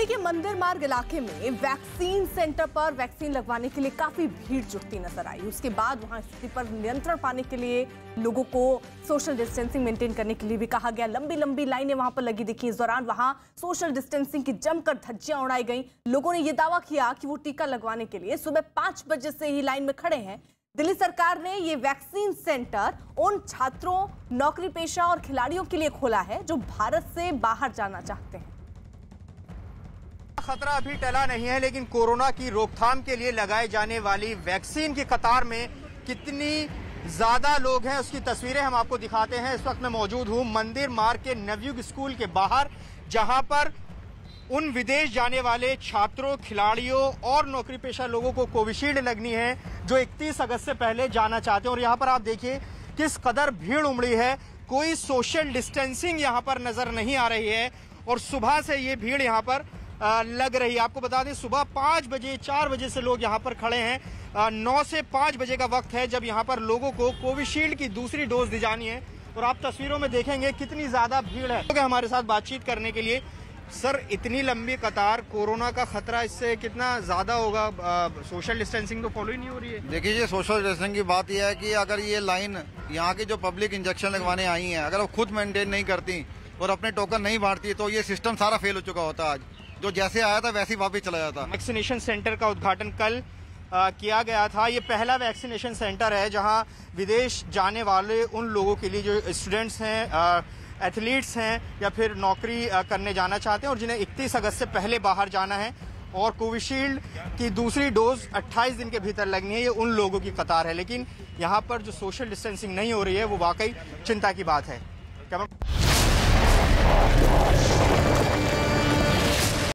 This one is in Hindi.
दिल्ली के मंदिर मार्ग इलाके में वैक्सीन सेंटर पर वैक्सीन लगवाने के लिए काफी भीड़ जुटती नजर आई। उसके बाद वहां स्थिति पर नियंत्रण पाने के लिए लोगों को सोशल डिस्टेंसिंग मेंटेन करने के लिए भी कहा गया। लंबी लंबी लाइनें वहां पर लगी देखी। इस दौरान वहां सोशल डिस्टेंसिंग की जमकर धज्जियां उड़ाई गई। लोगों ने यह दावा किया कि वो टीका लगवाने के लिए सुबह 5 बजे से ही लाइन में खड़े हैं। दिल्ली सरकार ने ये वैक्सीन सेंटर उन छात्रों, नौकरी पेशा और खिलाड़ियों के लिए खोला है जो भारत से बाहर जाना चाहते हैं। खतरा अभी टला नहीं है, लेकिन कोरोना की रोकथाम के लिए लगाए जाने वाली वैक्सीन की कतार में कितनी ज्यादा लोग हैं उसकी तस्वीरें हम आपको दिखाते हैं। इस वक्त मैं मौजूद हूं मंदिर मार्ग के नवयुग स्कूल के बाहर, जहां पर उन विदेश जाने वाले छात्रों, खिलाड़ियों और नौकरी पेशा लोगों को कोविशील्ड लगनी है जो 31 अगस्त से पहले जाना चाहते हैं। और यहाँ पर आप देखिए किस कदर भीड़ उमड़ी है, कोई सोशल डिस्टेंसिंग यहाँ पर नजर नहीं आ रही है और सुबह से ये भीड़ यहाँ पर लग रही है। आपको बता दें सुबह 5 बजे, 4 बजे से लोग यहाँ पर खड़े हैं। 9 से 5 बजे का वक्त है जब यहाँ पर लोगों को कोविशील्ड की दूसरी डोज दी जानी है। और आप तस्वीरों में देखेंगे कितनी ज्यादा भीड़ है। हमारे साथ बातचीत करने के लिए, सर इतनी लंबी कतार, कोरोना का खतरा इससे कितना ज़्यादा होगा? सोशल डिस्टेंसिंग तो फॉलो ही नहीं हो रही है। देखिए जी, सोशल डिस्टेंसिंग की बात यह है कि अगर ये लाइन यहाँ की जो पब्लिक इंजेक्शन लगवाने आई है, अगर वो खुद मेंटेन नहीं करती और अपने टोकन नहीं बांटती तो ये सिस्टम सारा फेल हो चुका होता। आज जो जैसे आया था वैसे ही वापस चला जाता। वैक्सीनेशन सेंटर का उद्घाटन कल किया गया था। ये पहला वैक्सीनेशन सेंटर है जहाँ विदेश जाने वाले उन लोगों के लिए जो स्टूडेंट्स हैं, एथलीट्स हैं या फिर नौकरी करने जाना चाहते हैं और जिन्हें 31 अगस्त से पहले बाहर जाना है और कोविशील्ड की दूसरी डोज 28 दिन के भीतर लगनी है, ये उन लोगों की कतार है। लेकिन यहाँ पर जो सोशल डिस्टेंसिंग नहीं हो रही है वो वाकई चिंता की बात है।